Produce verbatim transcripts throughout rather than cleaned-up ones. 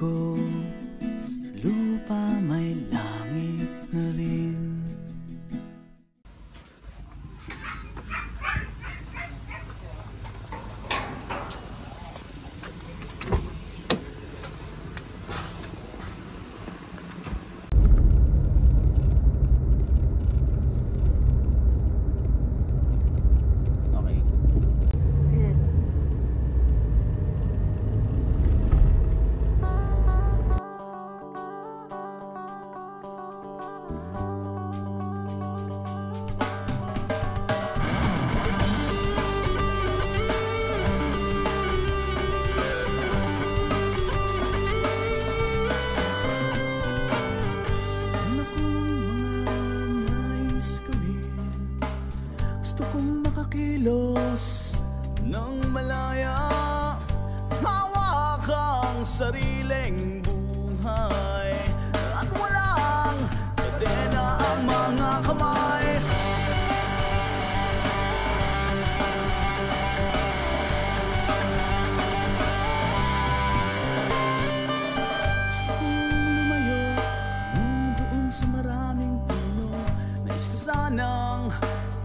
ko, sa lupa may langit na rin. Kilos ng malaya, hawak ang sariling buhay, at walang kadena ang mga kamay. Gusto kong lumayo doon sa maraming puno, nais ko sanang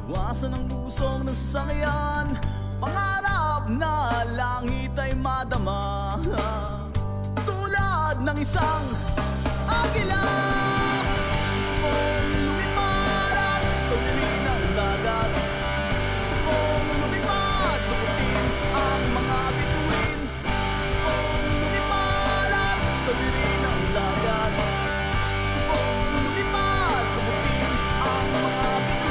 iwasan ang busong ng sasakyan, pangarap na langit ay madama, tulad ng isang agila. Gusto kong lumipad at tuwirin ang dagat, gusto kong lumipad tuwirin ang mga bituin, gusto kong lumipad at tuwirin ang dagat, gusto kong lumipad tuwirin ang mga bituin.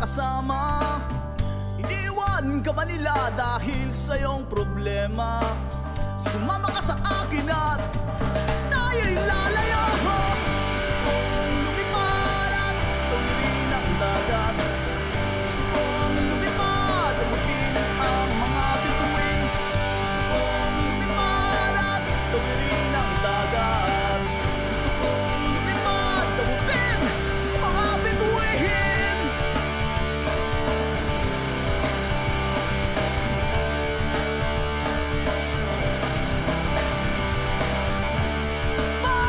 Kasama, iniwan ka ba nila dahil sa iyong problema? Sumama ka sa akin at tayo'y lalayo. Gusto kong lumipad at tuwirin ang dagat, gusto kong lumipad at abutin ang mga bituin, gusto kong lumipad at tuwirin ang dagat, gusto kong lumipad at abutin ang mga bituin. Bye.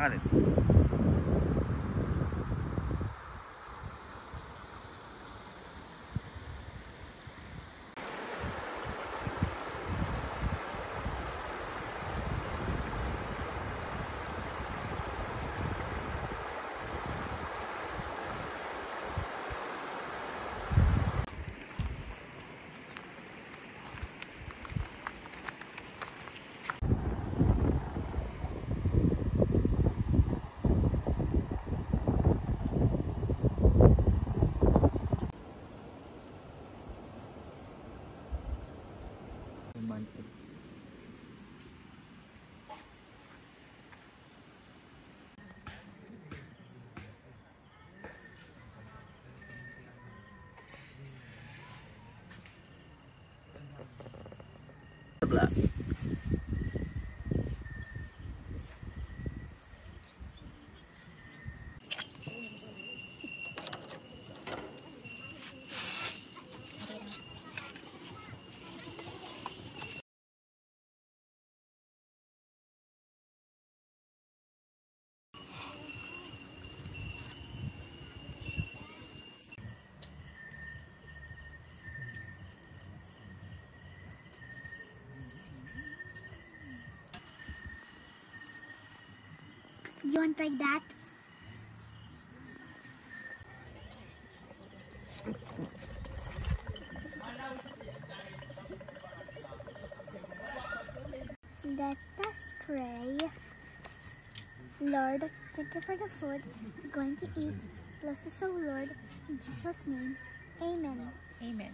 Hágale. Black. You want like that? Let us pray. Lord, thank you for the food we're going to eat. Bless us, O Lord, in Jesus' name. Amen. Amen.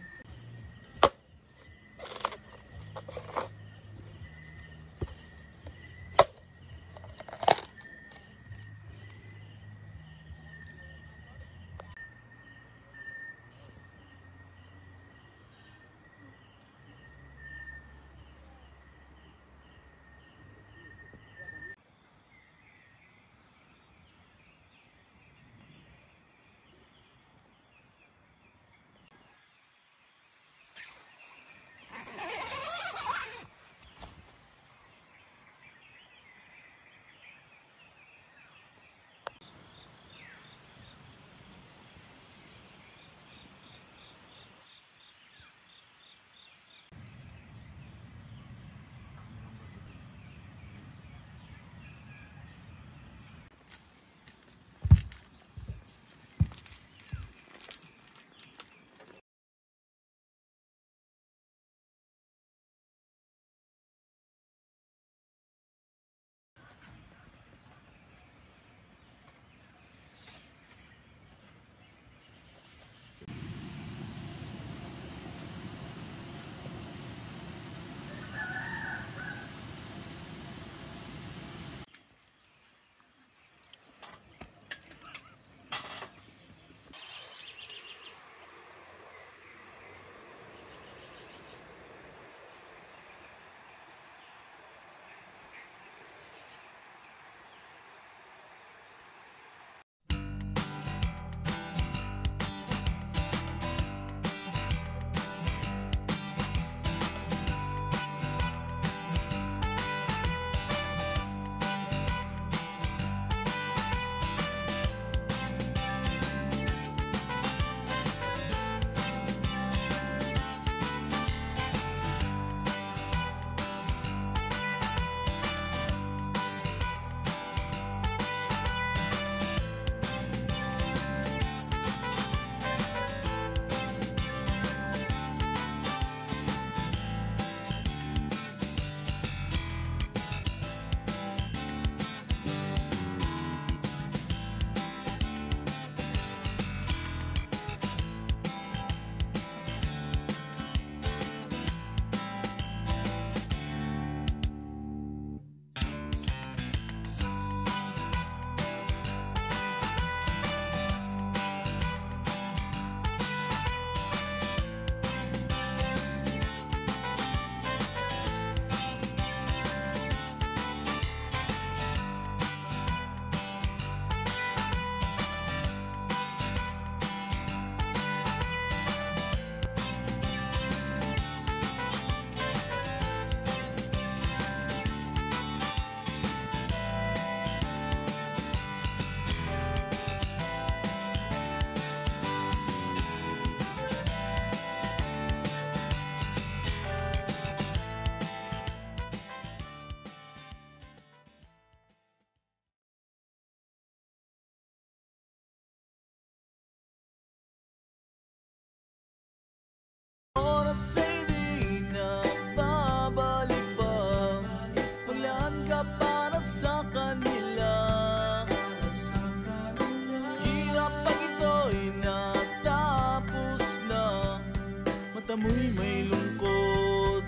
may lungkot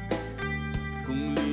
kung